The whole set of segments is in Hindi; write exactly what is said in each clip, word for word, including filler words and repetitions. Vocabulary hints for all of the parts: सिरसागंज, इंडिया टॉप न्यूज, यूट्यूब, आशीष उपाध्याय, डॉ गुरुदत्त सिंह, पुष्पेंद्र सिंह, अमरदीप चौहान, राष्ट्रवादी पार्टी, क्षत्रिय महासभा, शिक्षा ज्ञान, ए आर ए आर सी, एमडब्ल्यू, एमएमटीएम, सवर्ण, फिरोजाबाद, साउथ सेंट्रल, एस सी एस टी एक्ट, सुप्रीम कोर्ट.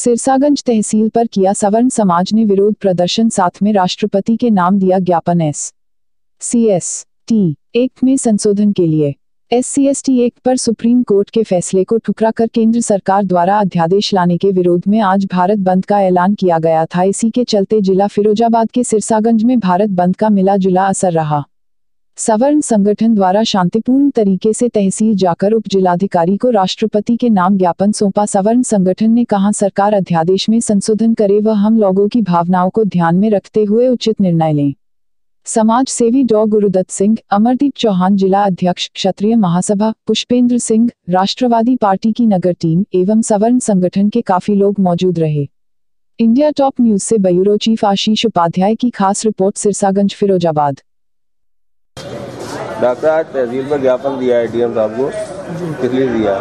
सिरसागंज तहसील पर किया सवर्ण समाज ने विरोध प्रदर्शन, साथ में राष्ट्रपति के नाम दिया ज्ञापन। एस सी एस टी एक्ट में संशोधन के लिए एस सी एस टी एक्ट पर सुप्रीम कोर्ट के फैसले को ठुकरा कर केंद्र सरकार द्वारा अध्यादेश लाने के विरोध में आज भारत बंद का ऐलान किया गया था। इसी के चलते जिला फिरोजाबाद के सिरसागंज में भारत बंद का मिला जुला असर रहा। सवर्ण संगठन द्वारा शांतिपूर्ण तरीके से तहसील जाकर उप जिलाधिकारी को राष्ट्रपति के नाम ज्ञापन सौंपा। सवर्ण संगठन ने कहा, सरकार अध्यादेश में संशोधन करे व हम लोगों की भावनाओं को ध्यान में रखते हुए उचित निर्णय लें। समाज सेवी डॉ गुरुदत्त सिंह, अमरदीप चौहान जिला अध्यक्ष क्षत्रिय महासभा, पुष्पेंद्र सिंह, राष्ट्रवादी पार्टी की नगर टीम एवं सवर्ण संगठन के काफी लोग मौजूद रहे। इंडिया टॉप न्यूज से ब्यूरो चीफ आशीष उपाध्याय की खास रिपोर्ट, सिरसागंज फिरोजाबाद। डॉक्टर, आज तहसील पर ज्ञापन दिया है डीएम साहब को, किस लिए दिया?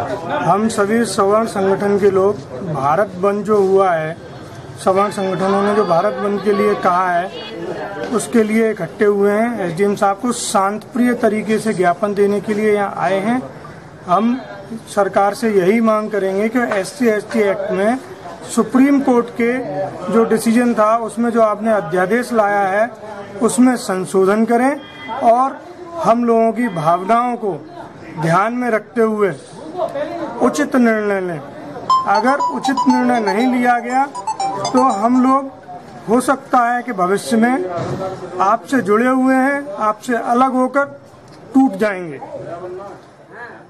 हम सभी सवर्ण संगठन के लोग भारत बंद जो हुआ है, सवर्ण संगठनों ने जो भारत बंद के लिए कहा है, उसके लिए इकट्ठे हुए हैं। एसडीएम साहब को शांतप्रिय तरीके से ज्ञापन देने के लिए यहाँ आए हैं। हम सरकार से यही मांग करेंगे कि एस सी एस टी एक्ट में सुप्रीम कोर्ट के जो डिसीजन था, उसमें जो आपने अध्यादेश लाया है, उसमें संशोधन करें और हम लोगों की भावनाओं को ध्यान में रखते हुए उचित निर्णय लें। अगर उचित निर्णय नहीं लिया गया तो हम लोग हो सकता है कि भविष्य में आपसे जुड़े हुए हैं, आपसे अलग होकर टूट जाएंगे।